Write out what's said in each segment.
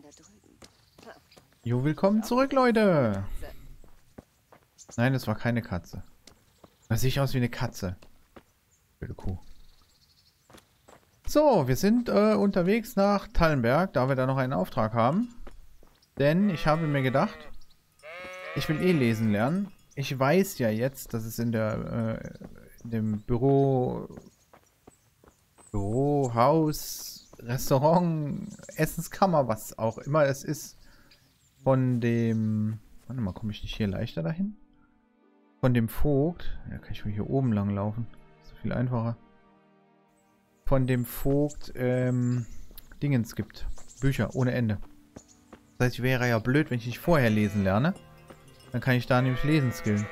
von da drüben. Jo, willkommen zurück, Leute. Nein, das war keine Katze. Das sieht aus wie eine Katze. Blöde Kuh. So, wir sind unterwegs nach Tallenberg, da wir da noch einen Auftrag haben. Denn ich habe mir gedacht, ich will eh lesen lernen. Ich weiß ja jetzt, dass es in dem Bürohaus, Restaurant, Essenskammer, was auch immer es ist, von dem... Warte mal, komme ich nicht hier leichter dahin? Von dem Vogt... Ja, kann ich wohl hier oben lang laufen. Ist so viel einfacher. Von dem Vogt Dingens gibt. Bücher ohne Ende. Das heißt, ich wäre ja blöd, wenn ich nicht vorher lesen lerne. Dann kann ich da nämlich lesen skillen.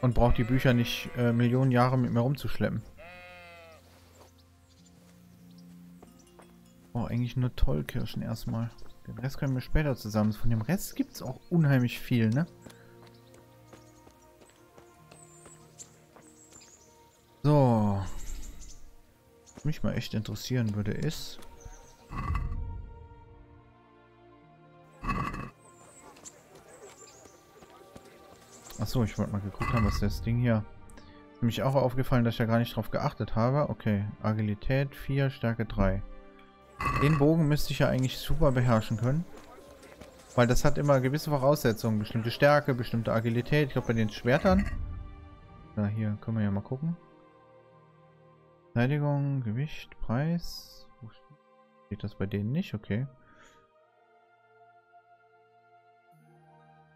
Und braucht die Bücher nicht Millionen Jahre mit mir rumzuschleppen. Oh, eigentlich nur Tollkirschen erstmal. Den Rest können wir später zusammen. Von dem Rest gibt es auch unheimlich viel, ne? So. Was mich mal echt interessieren würde, ist... Achso, ich wollte mal geguckt haben, was das Ding hier... Ist mich auch aufgefallen, dass ich ja gar nicht drauf geachtet habe. Okay, Agilität 4, Stärke 3. Den Bogen müsste ich ja eigentlich super beherrschen können. Weil das hat immer gewisse Voraussetzungen. Bestimmte Stärke, bestimmte Agilität. Ich glaube bei den Schwertern. Na, hier können wir ja mal gucken. Verteidigung, Gewicht, Preis. Wo steht das bei denen nicht? Okay.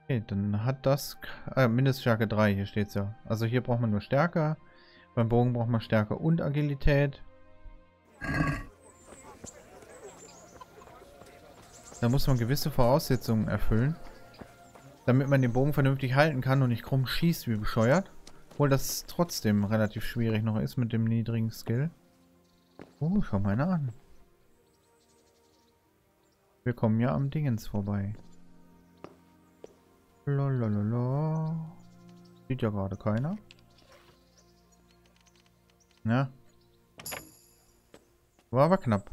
Okay, dann hat das... Mindeststärke 3, hier steht es ja. Also hier braucht man nur Stärke. Beim Bogen braucht man Stärke und Agilität. Da muss man gewisse Voraussetzungen erfüllen, damit man den Bogen vernünftig halten kann und nicht krumm schießt wie bescheuert. Obwohl das trotzdem relativ schwierig noch ist mit dem niedrigen Skill. Oh, schau mal einer an. Wir kommen ja am Dingens vorbei. Lalalala. Sieht ja gerade keiner. Na. War aber knapp.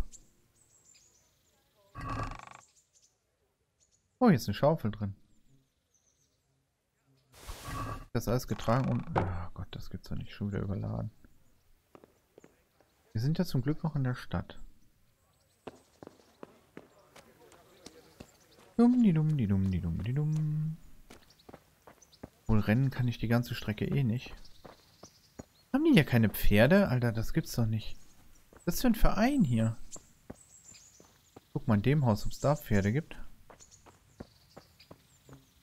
Oh, hier ist eine Schaufel drin. Das alles getragen und... Oh Gott, das gibt's doch nicht. Schon wieder überladen. Wir sind ja zum Glück noch in der Stadt. Dumm-di-dumm-di-dumm-di-dumm-di-dumm. Wohl rennen kann ich die ganze Strecke eh nicht. Haben die hier keine Pferde? Alter, das gibt's doch nicht. Was ist das für ein Verein hier? Guck mal in dem Haus, ob es da Pferde gibt.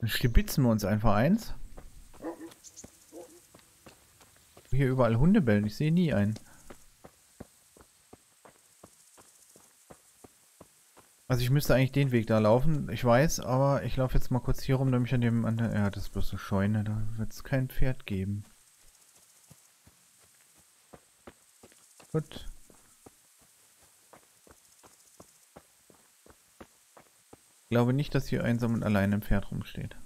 Dann stibitzen wir uns einfach eins. Hier überall Hunde bellen, ich sehe nie einen. Also ich müsste eigentlich den Weg da laufen, ich weiß, aber ich laufe jetzt mal kurz hier rum, nämlich an dem anderen... Ja, das ist bloß eine Scheune, da wird es kein Pferd geben. Gut. Ich glaube nicht, dass hier einsam und allein ein Pferd rumsteht.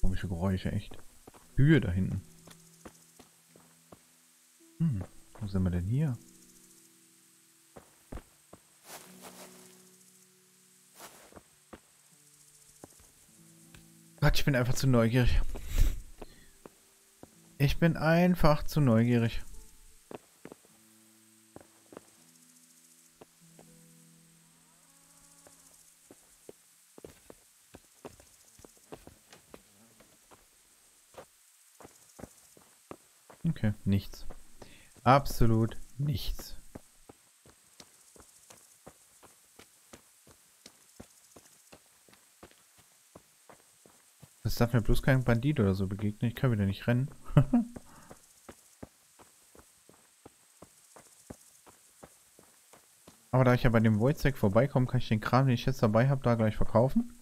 Komische Geräusche, echt. Kühe da hinten. Hm, wo sind wir denn hier? Gott, ich bin einfach zu neugierig. Ich bin einfach zu neugierig. Okay, nichts. Absolut nichts. Es darf mir bloß kein Bandit oder so begegnen. Ich kann wieder nicht rennen. Aber da ich ja bei dem Wojtek vorbeikomme, kann ich den Kram, den ich jetzt dabei habe, da gleich verkaufen.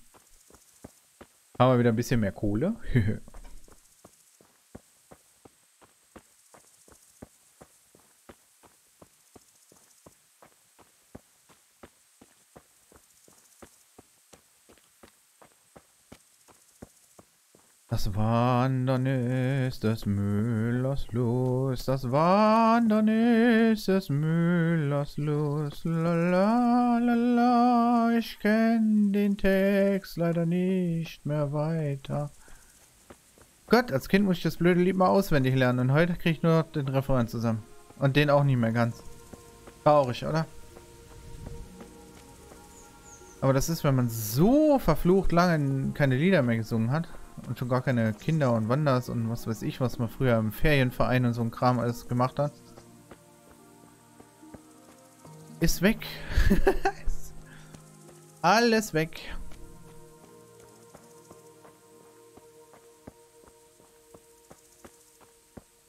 Haben wir wieder ein bisschen mehr Kohle. Das Wandern ist des Müllers Lust, das Wandern ist des Müllers Lust. La la la, ich kenne den Text leider nicht mehr weiter. Gott, als Kind muss ich das blöde Lied mal auswendig lernen und heute kriege ich nur den Refrain zusammen. Und den auch nicht mehr ganz. Traurig, oder? Aber das ist, wenn man so verflucht lange keine Lieder mehr gesungen hat. Und schon gar keine Kinder und Wanders und was weiß ich, was man früher im Ferienverein und so ein Kram alles gemacht hat. Ist weg. Alles weg.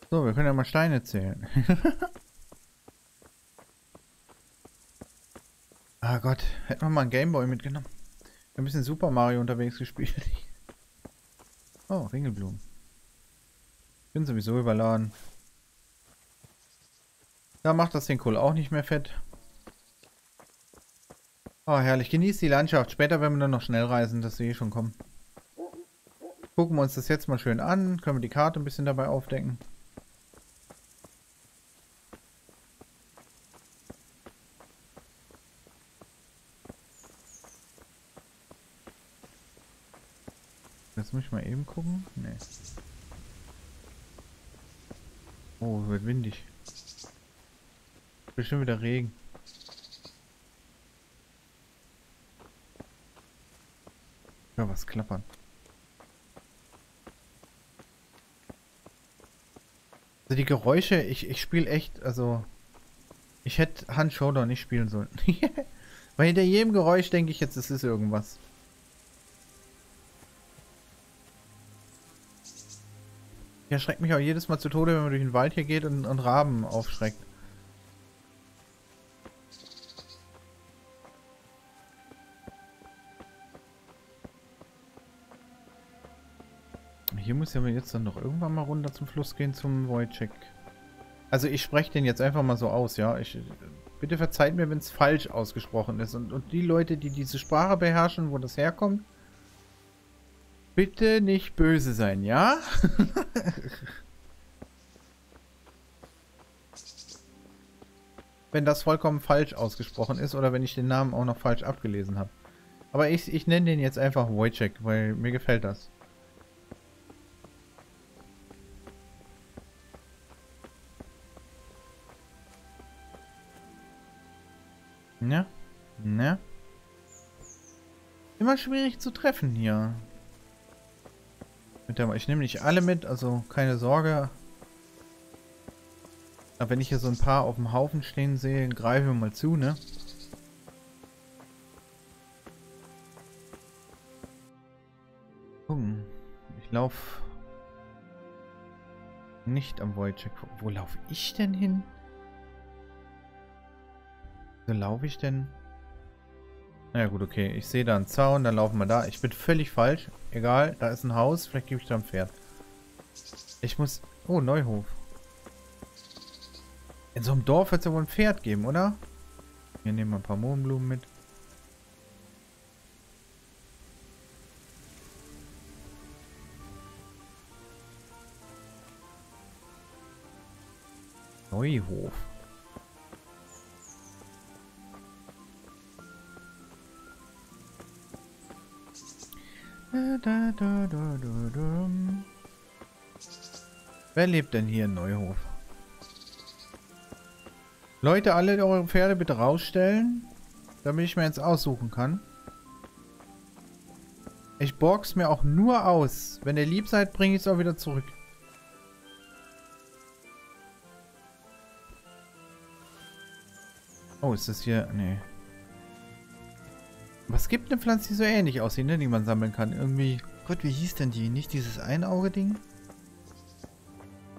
So, wir können ja mal Steine zählen. Ah Gott, hätten wir mal einen Gameboy mitgenommen. Wir haben ein bisschen Super Mario unterwegs gespielt. Oh, Ringelblumen. Ich bin sowieso überladen. Da macht das den Kohl auch nicht mehr fett. Oh, herrlich. Genießt die Landschaft. Später werden wir dann noch schnell reisen, dass wir hier schon kommen. Gucken wir uns das jetzt mal schön an. Können wir die Karte ein bisschen dabei aufdecken. Jetzt muss ich mal eben gucken. Nee. Oh, wird windig. Bestimmt wieder Regen. Ja, was klappern. Also die Geräusche, ich spiele echt, also... Ich hätte Hand Showdown nicht spielen sollen. Weil hinter jedem Geräusch denke ich jetzt, es ist irgendwas. Der schreckt mich auch jedes Mal zu Tode, wenn man durch den Wald hier geht und Raben aufschreckt. Hier muss ja jetzt dann doch irgendwann mal runter zum Fluss gehen, zum Wojtek. Also ich spreche den jetzt einfach mal so aus, ja. Bitte verzeiht mir, wenn es falsch ausgesprochen ist. Und die Leute, die diese Sprache beherrschen, wo das herkommt, bitte nicht böse sein, ja? Wenn das vollkommen falsch ausgesprochen ist oder wenn ich den Namen auch noch falsch abgelesen habe. Aber ich nenne den jetzt einfach Wojciech, weil mir gefällt das. Ne? Ne? Immer schwierig zu treffen hier. Ich nehme nicht alle mit, also keine Sorge. Aber wenn ich hier so ein paar auf dem Haufen stehen sehe, greifen wir mal zu, ne? Gucken. Ich laufe nicht am Wojciech. Wo laufe ich denn hin? Wo laufe ich denn? Na ja, gut, okay. Ich sehe da einen Zaun, dann laufen wir da. Ich bin völlig falsch. Egal, da ist ein Haus. Vielleicht gebe ich da ein Pferd. Ich muss... Oh, Neuhof. In so einem Dorf wird es ja wohl ein Pferd geben, oder? Hier nehmen wir ein paar Mohnblumen mit. Neuhof. Wer lebt denn hier in Neuhof? Leute, alle eure Pferde bitte rausstellen, damit ich mir jetzt aussuchen kann. Ich borg's mir auch nur aus. Wenn ihr lieb seid, bringe ich es auch wieder zurück. Oh, ist das hier... Nee. Was gibt eine Pflanze, die so ähnlich aussieht, ne, die man sammeln kann? Irgendwie... Gott, wie hieß denn die? Nicht dieses Einauge-Ding?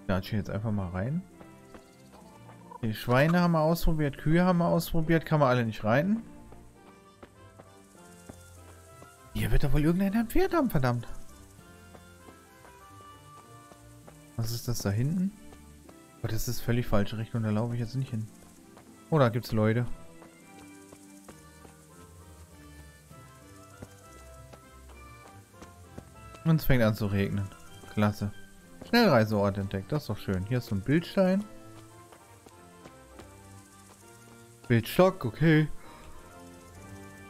Da ich jetzt einfach mal rein. Die Schweine haben wir ausprobiert, Kühe haben wir ausprobiert. Kann man alle nicht rein. Hier wird doch wohl irgendeiner ein Pferd haben, verdammt. Was ist das da hinten? Oh, das ist völlig falsche Richtung, da laufe ich jetzt nicht hin. Oh, da gibt's Leute. Und es fängt an zu regnen. Klasse. Schnellreiseort entdeckt, das ist doch schön. Hier ist so ein Bildstein. Bildstock, okay.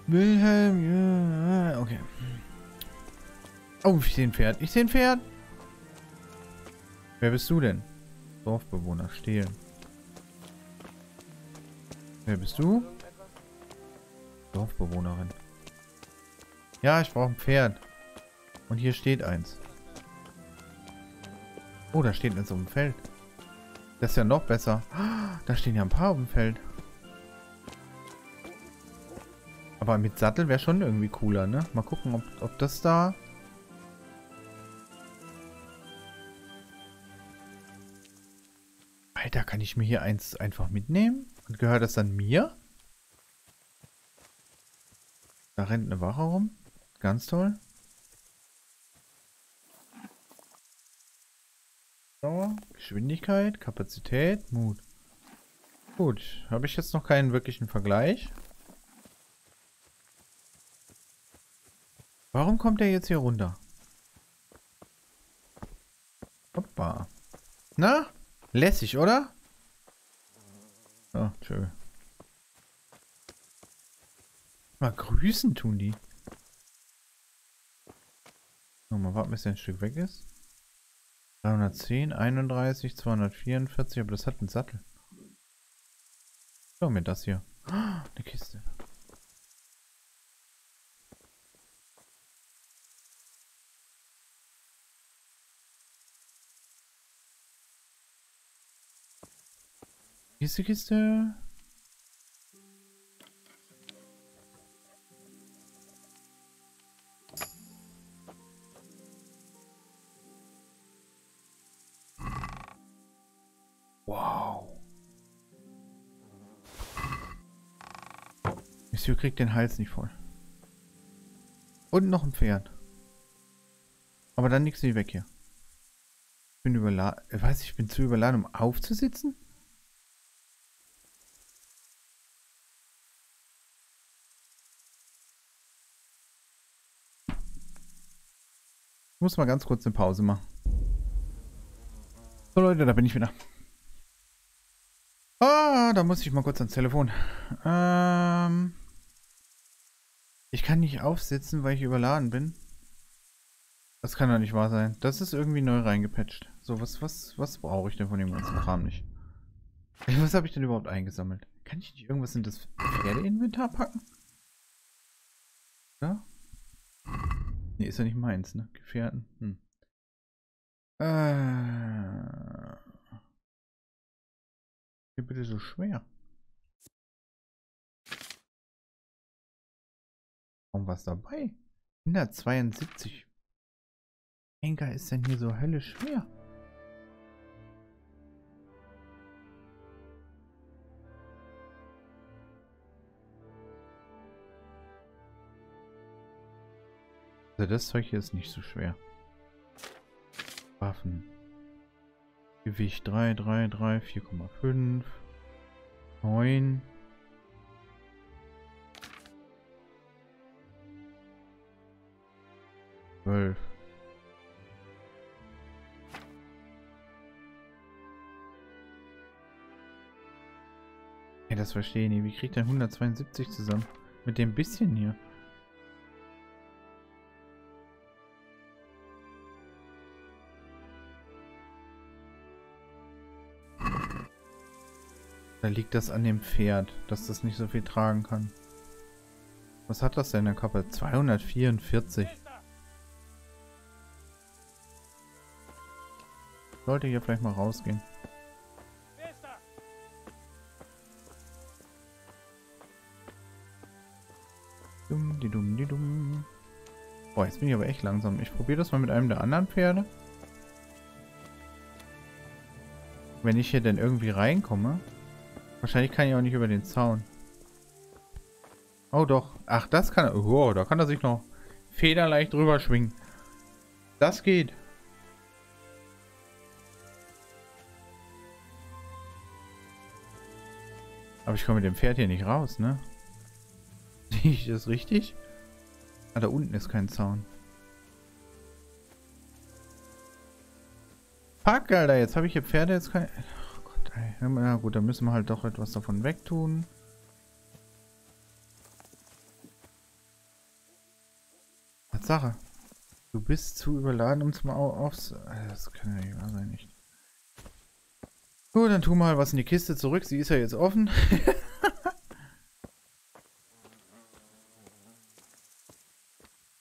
Wilhelm, yeah, okay. Oh, ich sehe ein Pferd. Ich sehe ein Pferd. Wer bist du denn? Dorfbewohner, stehlen. Wer bist du? Dorfbewohnerin. Ja, ich brauche ein Pferd. Und hier steht eins. Oh, da steht eins auf dem Feld. Das ist ja noch besser. Da stehen ja ein paar auf dem Feld. Aber mit Sattel wäre schon irgendwie cooler, ne? Mal gucken, ob das da... Alter, kann ich mir hier eins einfach mitnehmen? Und gehört das dann mir? Da rennt eine Wache rum. Ganz toll. Dauer, Geschwindigkeit, Kapazität, Mut. Gut, habe ich jetzt noch keinen wirklichen Vergleich. Warum kommt der jetzt hier runter? Hoppa. Na? Lässig, oder? Oh, tschö. Mal grüßen tun die. Mal warten, bis der ein Stück weg ist. 310, 31, 244, aber das hat einen Sattel. Schau mir das hier. Oh, eine Kiste. Kiste, Kiste. Wow. Monsieur kriegt den Hals nicht voll. Und noch ein Pferd. Aber dann nix wie weg hier. Ich bin überladen. Weiß ich, ich bin zu überladen, um aufzusitzen? Ich muss mal ganz kurz eine Pause machen. So Leute, da bin ich wieder. Ah, da muss ich mal kurz ans Telefon. Ich kann nicht aufsitzen, weil ich überladen bin. Das kann doch nicht wahr sein. Das ist irgendwie neu reingepatcht. So, was brauche ich denn von dem ganzen Kram nicht? Was habe ich denn überhaupt eingesammelt? Kann ich nicht irgendwas in das Pferdeinventar packen? Ja? Nee, ist ja nicht meins, ne? Gefährten. Hier bitte so schwer. Warum was dabei? 172. Enker ist denn hier so höllisch schwer? Das Zeug hier ist nicht so schwer. Waffen. Gewicht 3, 3, 3, 4,5. 9. Zwölf. Ja, das verstehe ich nicht. Wie kriegt denn 172 zusammen? Mit dem bisschen hier. Da liegt das an dem Pferd, dass das nicht so viel tragen kann. Was hat das denn in der Kappe? 244. Sollte hier vielleicht mal rausgehen. Dumm, die dumm, die dumm. Boah, jetzt bin ich aber echt langsam. Ich probiere das mal mit einem der anderen Pferde. Wenn ich hier denn irgendwie reinkomme. Wahrscheinlich kann ich auch nicht über den Zaun. Oh doch. Ach, das kann er. Wow, da kann er sich noch federleicht drüber schwingen. Das geht. Aber ich komme mit dem Pferd hier nicht raus, ne? Sehe ich das richtig? Ah, da unten ist kein Zaun. Fuck, Alter, jetzt habe ich hier Pferde, jetzt kann ich... Oh Gott, ey. Na gut, dann müssen wir halt doch etwas davon wegtun. Tatsache. Du bist zu überladen, um zum Aufs... Das kann ja nicht wahr sein, nicht. Gut, dann tu mal was in die Kiste zurück. Sie ist ja jetzt offen.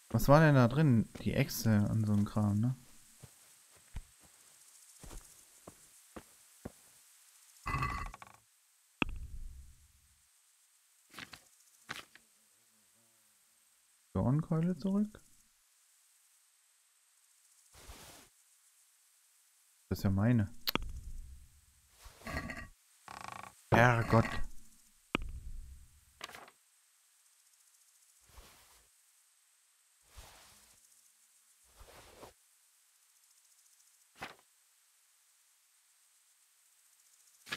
Was war denn da drin? Die Echse und so ein Kram, ne? Dornkeule zurück. Das ist ja meine. Herrgott.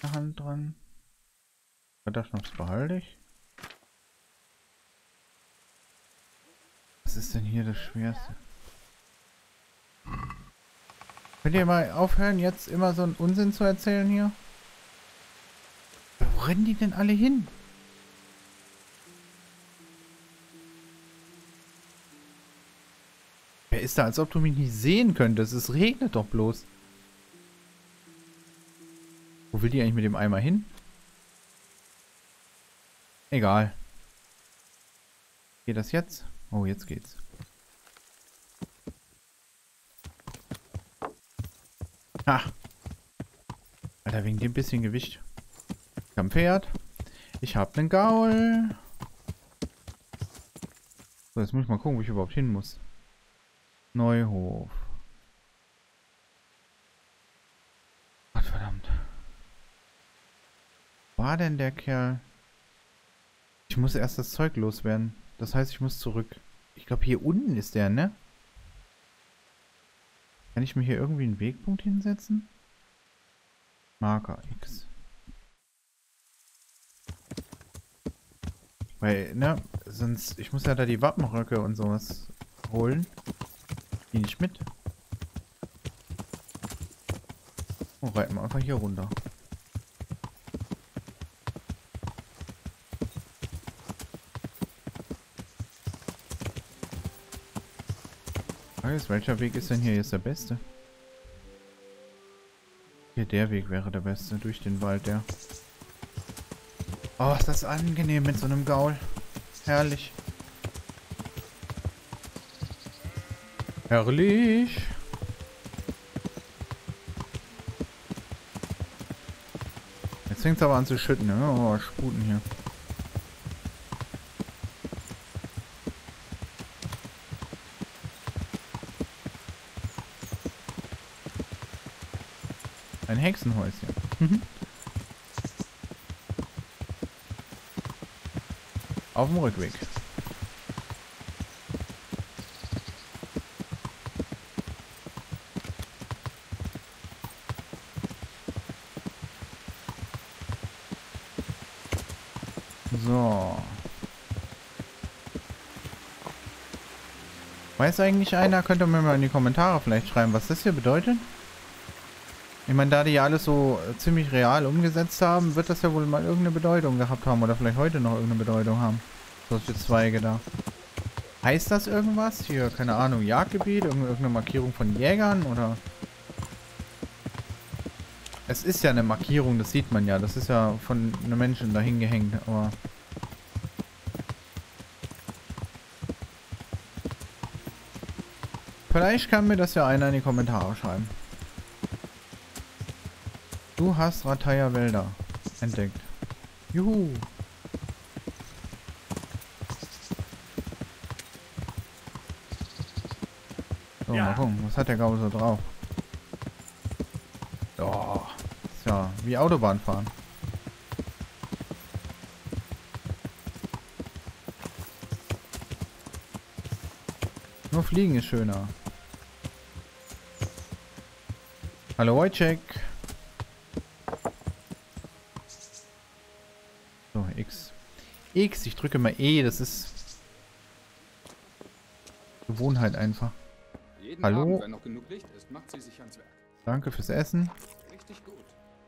Hand dran. Verdachtsschnaps behalte ich. Was ist denn hier das Schwerste? Könnt ihr mal aufhören, jetzt immer so einen Unsinn zu erzählen hier? Wo rennen die denn alle hin? Wer ist da, als ob du mich nicht sehen könntest? Es regnet doch bloß. Wo will die eigentlich mit dem Eimer hin? Egal. Geht das jetzt? Oh, jetzt geht's. Ha! Alter, wegen dem bisschen Gewicht. Ich hab ein Pferd. Ich hab einen Gaul. So, jetzt muss ich mal gucken, wo ich überhaupt hin muss. Neuhof. Gott verdammt. Wo war denn der Kerl? Ich muss erst das Zeug loswerden. Das heißt, ich muss zurück. Ich glaube, hier unten ist der, ne? Kann ich mir hier irgendwie einen Wegpunkt hinsetzen? Marker X. Weil, ne, sonst... Ich muss ja da die Wappenröcke und sowas holen. Die nicht mit. Oh, reiten wir einfach hier runter. Welcher Weg ist denn hier jetzt der beste? Hier, der Weg wäre der beste. Durch den Wald, der. Oh, ist das angenehm mit so einem Gaul. Herrlich. Herrlich. Jetzt fängt es aber an zu schütten. Oh, Sputen hier. Ein Hexenhäuschen. Auf dem Rückweg. So. Weiß eigentlich einer? Könnt ihr mir mal in die Kommentare vielleicht schreiben, was das hier bedeutet? Ich meine, da die ja alles so ziemlich real umgesetzt haben, wird das ja wohl mal irgendeine Bedeutung gehabt haben. Oder vielleicht heute noch irgendeine Bedeutung haben. Solche Zweige da. Heißt das irgendwas? Hier, keine Ahnung, Jagdgebiet? Irgendeine Markierung von Jägern? Oder... Es ist ja eine Markierung, das sieht man ja. Das ist ja von einem Menschen dahin gehängt. Aber... Vielleicht kann mir das ja einer in die Kommentare schreiben. Du hast Rattayer Wälder entdeckt. Juhu! So, ja. Mal gucken, was hat der Gaul so drauf? Oh, ist ja wie Autobahn fahren. Nur fliegen ist schöner. Hallo Wojtek. X, ich drücke mal E, das ist Gewohnheit einfach. Jeden Hallo? Abend, wenn noch genug Licht ist, macht sie sich ans Werk. Danke fürs Essen. Richtig gut.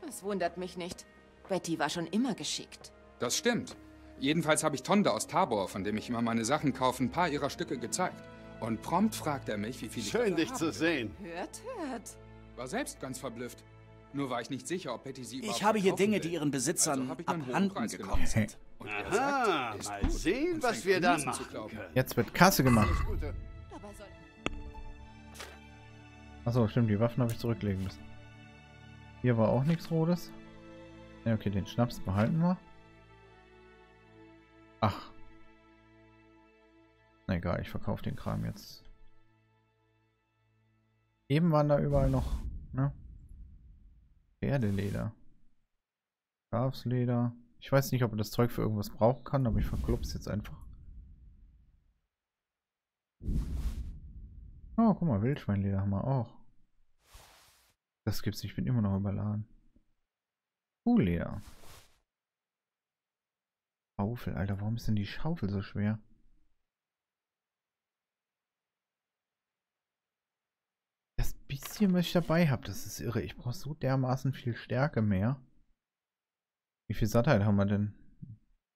Das wundert mich nicht. Betty war schon immer geschickt. Das stimmt. Jedenfalls habe ich Tonde aus Tabor, von dem ich immer meine Sachen kaufe, ein paar ihrer Stücke gezeigt. Und prompt fragt er mich, wie viel ich davon habe. Schön, dich zu sehen. Hört, hört. War selbst ganz verblüfft. Nur war ich nicht sicher, ob Betty sie überhaupt. Ich habe hier Dinge, die ihren Besitzern also abhanden gekommen sind. Und aha, sagt, mal sehen, was wir da machen können. Jetzt wird Kasse gemacht. Achso, stimmt, die Waffen habe ich zurücklegen müssen. Hier war auch nichts Rotes. Ja, okay, den Schnaps behalten wir. Ach. Na egal, ich verkaufe den Kram jetzt. Eben waren da überall noch, ne? Pferdeleder. Schafsleder. Ich weiß nicht, ob man das Zeug für irgendwas brauchen kann, aber ich verklub's jetzt einfach. Oh, guck mal, Wildschweinleder haben wir auch. Das gibt's nicht, ich bin immer noch überladen. Kuhleder. Schaufel, Alter, warum ist denn die Schaufel so schwer? Das bisschen, was ich dabei habe, das ist irre. Ich brauche so dermaßen viel Stärke mehr. Wie viel Sattheit haben wir denn?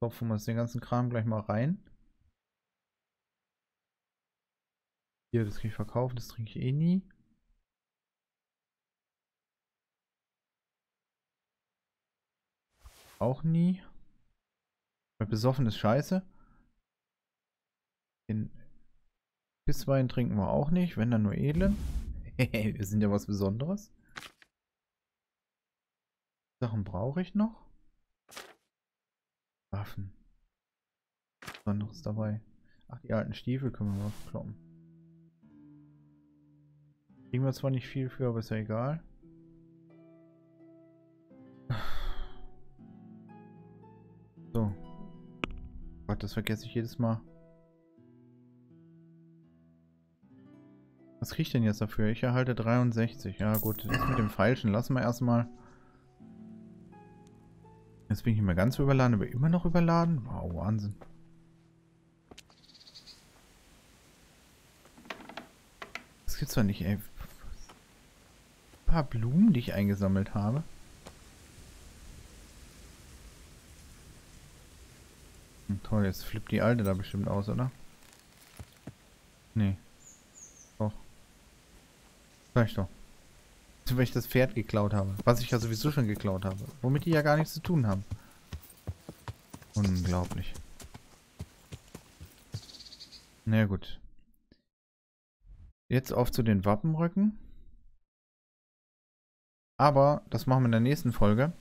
Topfen wir uns den ganzen Kram gleich mal rein. Hier, das kann ich verkaufen, das trinke ich eh nie. Auch nie. Weil besoffen ist scheiße. Den Pisswein trinken wir auch nicht, wenn dann nur edlen. Wir sind ja was Besonderes. Sachen brauche ich noch. Waffen. Besonderes dabei. Ach, die alten Stiefel können wir mal kloppen. Kriegen wir zwar nicht viel für, aber ist ja egal. So. Gott, das vergesse ich jedes Mal. Was kriege ich denn jetzt dafür? Ich erhalte 63. Ja gut, das mit dem Feilschen lassen wir erstmal. Jetzt bin ich nicht mehr ganz überladen, aber immer noch überladen? Wow, Wahnsinn. Das gibt's doch nicht, ey. Ein paar Blumen, die ich eingesammelt habe. Hm, toll, jetzt flippt die Alte da bestimmt aus, oder? Nee. Doch. Sag ich doch. Weil ich das Pferd geklaut habe. Was ich ja sowieso schon geklaut habe. Womit die ja gar nichts zu tun haben. Unglaublich. Na gut. Jetzt auf zu den Wappenröcken. Aber das machen wir in der nächsten Folge.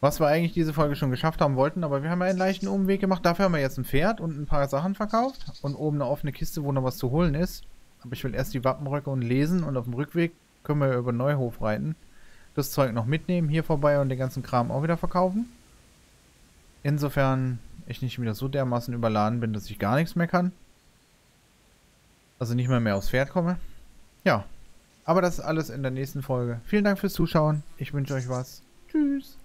Was wir eigentlich diese Folge schon geschafft haben wollten, aber wir haben ja einen leichten Umweg gemacht. Dafür haben wir jetzt ein Pferd und ein paar Sachen verkauft. Und oben eine offene Kiste, wo noch was zu holen ist. Aber ich will erst die Wappenröcke und lesen und auf dem Rückweg können wir über Neuhof reiten. Das Zeug noch mitnehmen, hier vorbei und den ganzen Kram auch wieder verkaufen. Insofern ich nicht wieder so dermaßen überladen bin, dass ich gar nichts mehr kann. Also nicht mal mehr aufs Pferd komme. Ja, aber das ist alles in der nächsten Folge. Vielen Dank fürs Zuschauen. Ich wünsche euch was. Tschüss.